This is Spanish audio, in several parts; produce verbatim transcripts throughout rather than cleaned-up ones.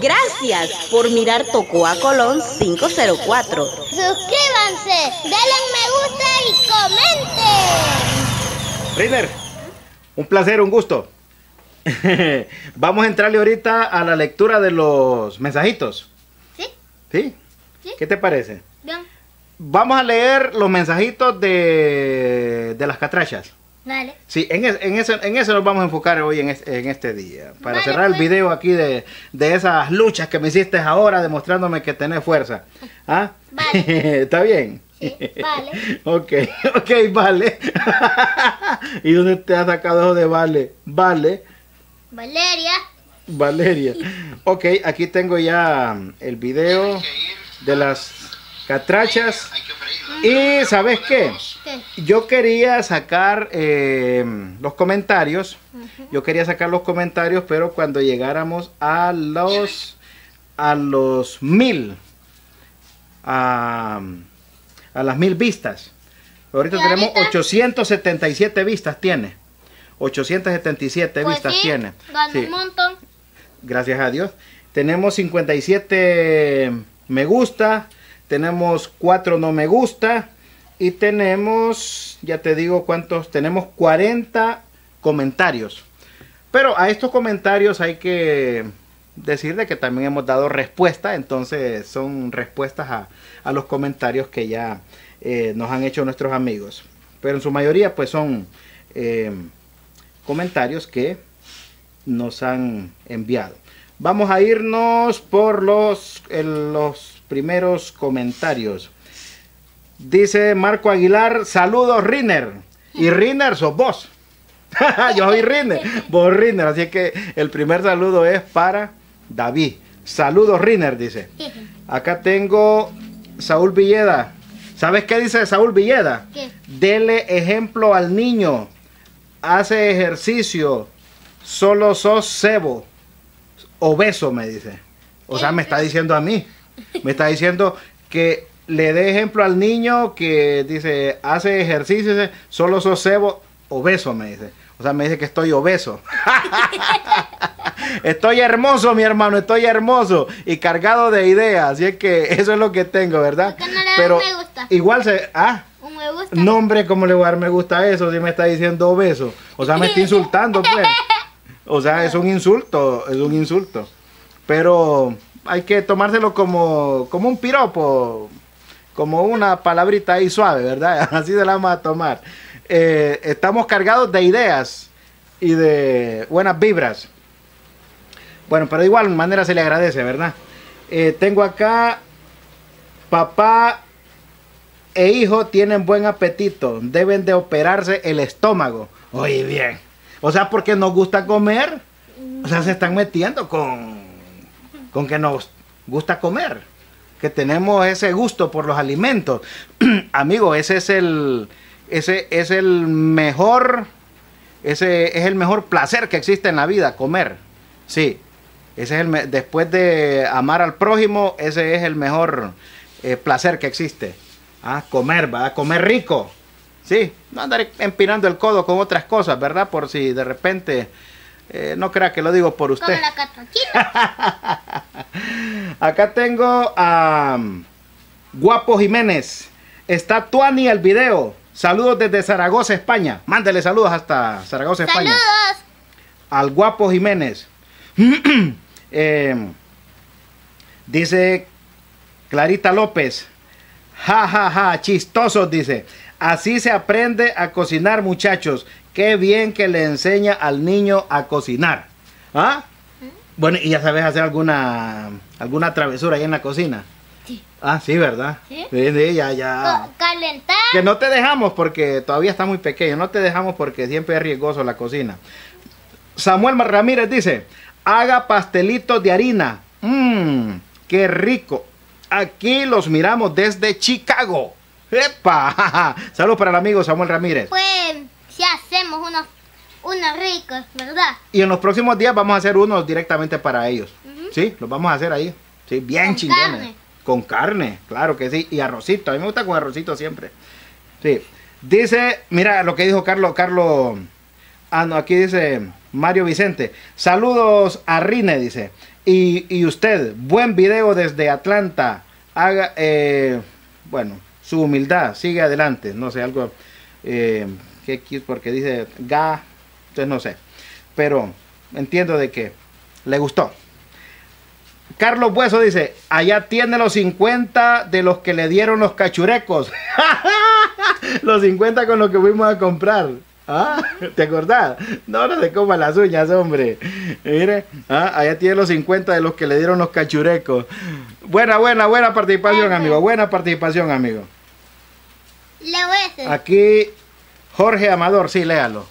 Gracias por mirar Tocoa Colón cinco cero cuatro. Suscríbanse, denle un me gusta y comenten. Riner, un placer, un gusto. Vamos a entrarle ahorita a la lectura de los mensajitos. ¿Sí? ¿Sí? ¿Sí? ¿Qué te parece? Bien. Vamos a leer los mensajitos de, de las catrachas. Vale. Sí, en, es, en, eso, en eso nos vamos a enfocar hoy en, es, en este día. Para vale, cerrar pues. el video aquí de, de esas luchas que me hiciste ahora, demostrándome que tenés fuerza. ¿Ah? Vale. ¿Está bien? Sí, vale. Ok, ok, vale. ¿Y dónde te has sacado eso de vale? Vale. Valeria. Valeria. Ok, aquí tengo ya el video de las catrachas. Y ¿sabes qué? ¿Qué? Yo quería sacar eh, los comentarios. Uh-huh. Yo quería sacar los comentarios, pero cuando llegáramos a los a los mil a, a las mil vistas. Ahorita tenemos ahorita? ochocientas setenta y siete vistas tiene. ochocientas setenta y siete pues vistas sí, tiene. Ganó sí. un montón. Gracias a Dios. Tenemos cincuenta y siete me gusta. Tenemos cuatro no me gusta y tenemos, ya te digo cuántos, tenemos cuarenta comentarios. Pero a estos comentarios hay que decir de que también hemos dado respuesta, entonces son respuestas a, a los comentarios que ya eh, nos han hecho nuestros amigos. Pero en su mayoría pues son eh, comentarios que nos han enviado. Vamos a irnos por los, el, los primeros comentarios. Dice Marco Aguilar, saludos Riner. Y Riner sos vos. Yo soy Riner, vos Riner. Así que el primer saludo es para David. Saludos Riner, dice. Acá tengo Saúl Villeda. ¿Sabes qué dice Saúl Villeda? ¿Qué? Dele ejemplo al niño. Hace ejercicio. Solo sos cebo. Obeso, me dice. O sea, me está diciendo a mí. Me está diciendo que le dé ejemplo al niño que dice, hace ejercicio, dice, solo sos cebo obeso, me dice. O sea, me dice que estoy obeso. Estoy hermoso, mi hermano, estoy hermoso y cargado de ideas. Así es que eso es lo que tengo, ¿verdad? Porque no le Pero me gusta. Igual se... ¿Ah? ¿Un me gusta? No, hombre, ¿cómo le voy a dar me gusta a eso si me está diciendo obeso? O sea, me está insultando, pues. O sea, es un insulto, es un insulto. Pero... hay que tomárselo como, como un piropo, como una palabrita ahí suave, ¿verdad? Así se la vamos a tomar. Eh, estamos cargados de ideas y de buenas vibras. Bueno, pero de igual manera se le agradece, ¿verdad? Eh, tengo acá, papá e hijo tienen buen apetito, deben de operarse el estómago. Oye, bien. O sea, porque nos gusta comer, o sea, se están metiendo con... con que nos gusta comer, que tenemos ese gusto por los alimentos. Amigo, ese es el ese es el mejor ese es el mejor placer que existe en la vida, comer. Sí. Ese es el después de amar al prójimo, ese es el mejor eh, placer que existe. Ah, comer, va a comer rico. Sí, no andar empinando el codo con otras cosas, ¿verdad? Por si de repente Eh, no crea que lo digo por usted. Como la catrachita. Acá tengo a um, Guapo Jiménez. Está Tuani el video. Saludos desde Zaragoza, España. Mándele saludos hasta Zaragoza, ¡saludos! España. Saludos al Guapo Jiménez. eh, dice Clarita López. Ja, ja, ja, chistosos, dice. Así se aprende a cocinar, muchachos. Qué bien que le enseña al niño a cocinar. ¿Ah? Bueno, ¿y ya sabes hacer alguna alguna travesura ahí en la cocina? Sí. Ah, sí, ¿verdad? Sí. Sí, sí ya, ya. Calentar. Que no te dejamos porque todavía está muy pequeño. No te dejamos porque siempre es riesgoso la cocina. Samuel Ramírez dice, haga pastelitos de harina. Mmm, qué rico. Aquí los miramos desde Chicago. ¡Epa! Saludos para el amigo Samuel Ramírez. Pues, si hacemos unos, unos ricos, ¿verdad? Y en los próximos días vamos a hacer unos directamente para ellos. Uh-huh. Sí, los vamos a hacer ahí. Sí, bien con chingones. Carne. Con carne, claro que sí. Y arrocito, a mí me gusta con arrocito siempre. Sí, dice, mira lo que dijo Carlos, Carlos... Ah, no, aquí dice Mario Vicente, saludos a Riner, dice. Y, y usted, buen video desde Atlanta. Haga, eh, bueno, su humildad, sigue adelante. No sé, algo, eh, porque dice ga, entonces no sé. Pero entiendo de que le gustó. Carlos Bueso dice, allá tiene los cincuenta de los que le dieron los cachurecos. Los cincuenta con los que fuimos a comprar. ¿Ah? ¿Te acordás? No, no se coman las uñas, hombre. Mire, ¿ah? Allá tiene los cincuenta de los que le dieron los cachurecos. Buena, buena, buena participación, amigo. Buena participación, amigo. Le voy a hacer. Aquí, Jorge Amador, sí, léalo.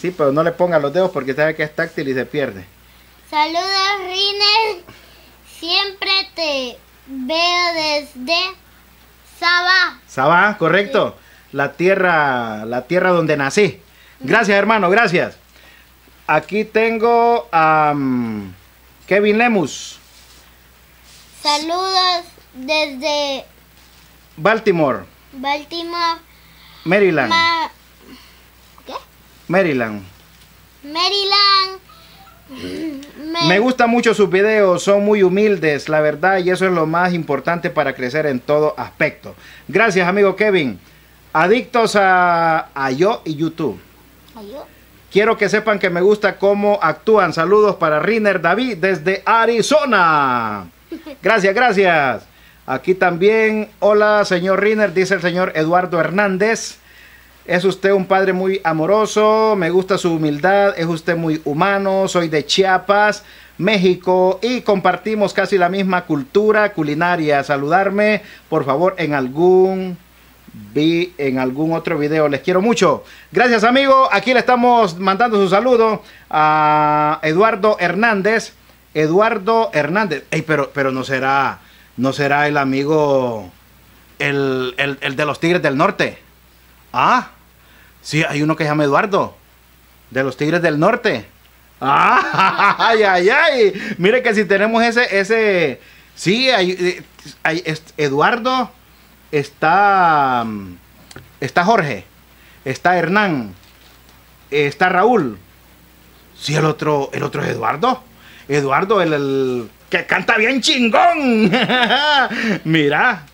Sí, pero no le ponga los dedos porque sabe que es táctil y se pierde. Saludos, Riner. Siempre te veo desde Sabá. Sabá, correcto. Sí. La tierra, la tierra donde nací. Gracias, hermano, gracias. Aquí tengo a um, Kevin Lemus. Saludos desde Baltimore. Baltimore. Maryland. Ma ¿Qué? Maryland. Maryland. Me... Me gusta mucho sus videos, son muy humildes, la verdad, y eso es lo más importante para crecer en todo aspecto. Gracias, amigo Kevin. Adictos a, a yo y YouTube. ¿A yo? Quiero que sepan que me gusta cómo actúan. Saludos para Riner David desde Arizona. Gracias, gracias. Aquí también, hola señor Riner, dice el señor Eduardo Hernández. Es usted un padre muy amoroso, me gusta su humildad, es usted muy humano, soy de Chiapas, México, y compartimos casi la misma cultura culinaria. Saludarme, por favor, en algún, vi, en algún otro video. Les quiero mucho. Gracias, amigo. Aquí le estamos mandando su saludo a Eduardo Hernández. Eduardo Hernández. Ey, pero, pero no será, no será el amigo, el, el, el de los Tigres del Norte. Ah, sí, hay uno que se llama Eduardo, de los Tigres del Norte. Ah, ay, ay, ay. Mire que si tenemos ese, ese, sí, hay, hay, es, Eduardo, está, está Jorge, está Hernán, está Raúl. Sí, el otro, el otro es Eduardo. Eduardo, el, el que canta bien chingón. Mira.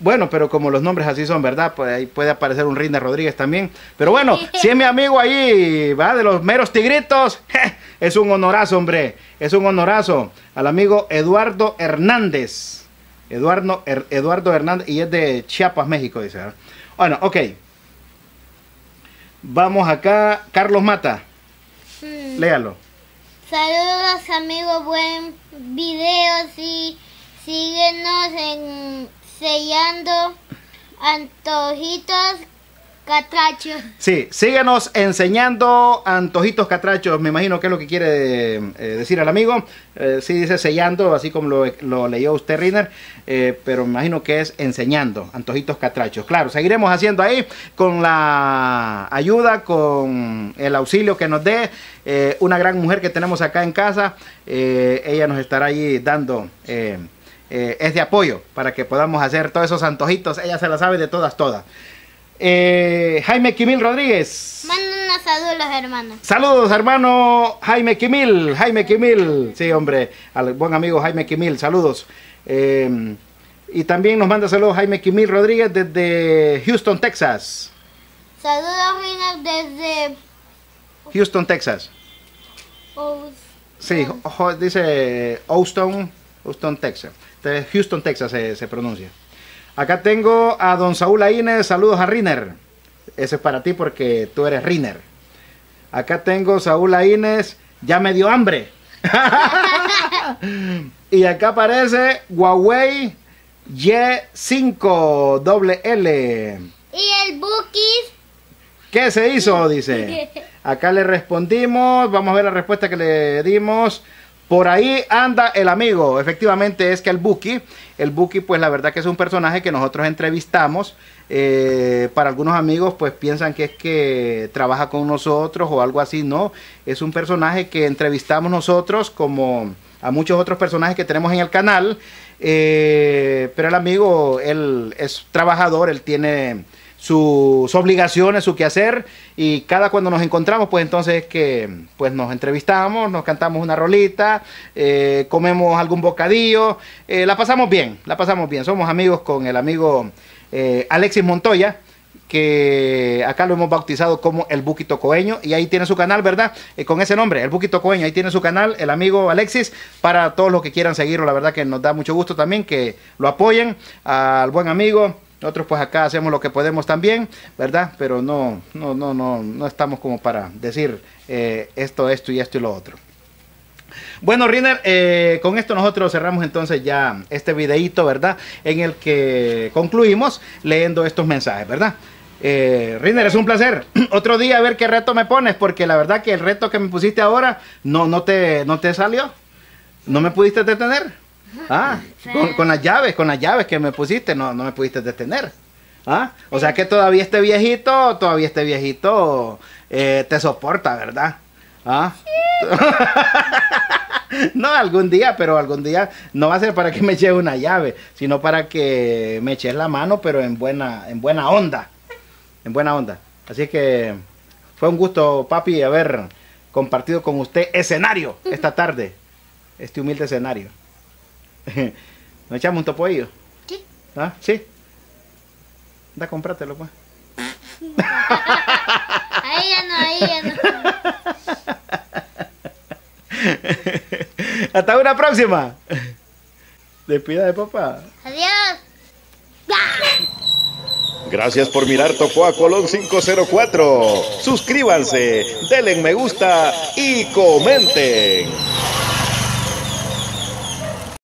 Bueno, pero como los nombres así son, ¿verdad? Pues ahí puede aparecer un Riner Rodríguez también. Pero bueno, si es mi amigo ahí, ¿va? De los meros tigritos. Je, es un honorazo, hombre. Es un honorazo al amigo Eduardo Hernández. Eduardo, er, Eduardo Hernández. Y es de Chiapas, México, dice. Bueno, ok. Vamos acá. Carlos Mata. Hmm. Léalo. Saludos, amigo. Buen video. Sí, síguenos en... Sellando Antojitos Catrachos. Sí, síguenos enseñando Antojitos Catrachos. Me imagino que es lo que quiere eh, decir al amigo. Eh, sí dice sellando, así como lo, lo leyó usted, Riner. Eh, pero me imagino que es enseñando Antojitos Catrachos. Claro, seguiremos haciendo ahí con la ayuda, con el auxilio que nos dé eh, una gran mujer que tenemos acá en casa. Eh, ella nos estará allí dando... Eh, Eh, es de apoyo para que podamos hacer todos esos antojitos. Ella se la sabe de todas, todas. eh, Jaime Quimil Rodríguez, mándanos saludos, hermano. Saludos, hermano Jaime Quimil. Jaime Quimil, sí, hombre, al buen amigo Jaime Quimil, saludos. eh, Y también nos manda saludos Jaime Quimil Rodríguez desde Houston, Texas. Saludos, Rina, desde Houston, Texas. Houston. Sí, dice Houston, Houston, Texas. Houston, Texas se, se pronuncia. Acá tengo a don Saúl Aínez. Saludos a Riner. Ese es para ti porque tú eres Riner. Acá tengo Saúl Aínez. Ya me dio hambre. Y acá aparece Huawei Y cinco W L. Y el Buquis. ¿Qué se hizo? Dice. Acá le respondimos. Vamos a ver la respuesta que le dimos. Por ahí anda el amigo. Efectivamente es que el Buki, el Buki pues la verdad que es un personaje que nosotros entrevistamos. Eh, para algunos amigos pues piensan que es que trabaja con nosotros o algo así. No, es un personaje que entrevistamos nosotros como a muchos otros personajes que tenemos en el canal. Eh, pero el amigo, él es trabajador, él tiene... sus obligaciones, su quehacer, y cada cuando nos encontramos, pues entonces que pues nos entrevistamos, nos cantamos una rolita, eh, comemos algún bocadillo, eh, la pasamos bien, la pasamos bien. Somos amigos con el amigo eh, Alexis Montoya, que acá lo hemos bautizado como El Buquito Coeño, y ahí tiene su canal, ¿verdad? Eh, con ese nombre, El Buquito Coeño, ahí tiene su canal, el amigo Alexis, para todos los que quieran seguirlo. La verdad que nos da mucho gusto también que lo apoyen al buen amigo. Nosotros pues acá hacemos lo que podemos también, ¿verdad? Pero no, no, no, no, no estamos como para decir eh, esto, esto y esto y lo otro. Bueno, Riner, eh, con esto nosotros cerramos entonces ya este videíto, ¿verdad? En el que concluimos leyendo estos mensajes, ¿verdad? Eh, Riner, es un placer. Otro día a ver qué reto me pones, porque la verdad que el reto que me pusiste ahora no, no, te, no te salió. ¿No me pudiste detener? Ah, con, con las llaves, con las llaves que me pusiste, no, no me pudiste detener. ¿Ah? O sea que todavía este viejito, todavía este viejito eh, te soporta, ¿verdad? ¿Ah? Sí. No, algún día, pero algún día no va a ser para que me eches una llave, sino para que me eches la mano, pero en buena, en buena onda. En buena onda. Así que fue un gusto, papi, haber compartido con usted escenario esta tarde. Este humilde escenario. ¿Nos echamos un topoillo? Sí. ¿Ah? Sí. Da, comprátelo, pues. Ahí ya no, ahí ya no. Hasta una próxima. Despida de papá. Adiós. Gracias por mirar Tocoa Colón cinco cero cuatro. Suscríbanse, denle me gusta y comenten.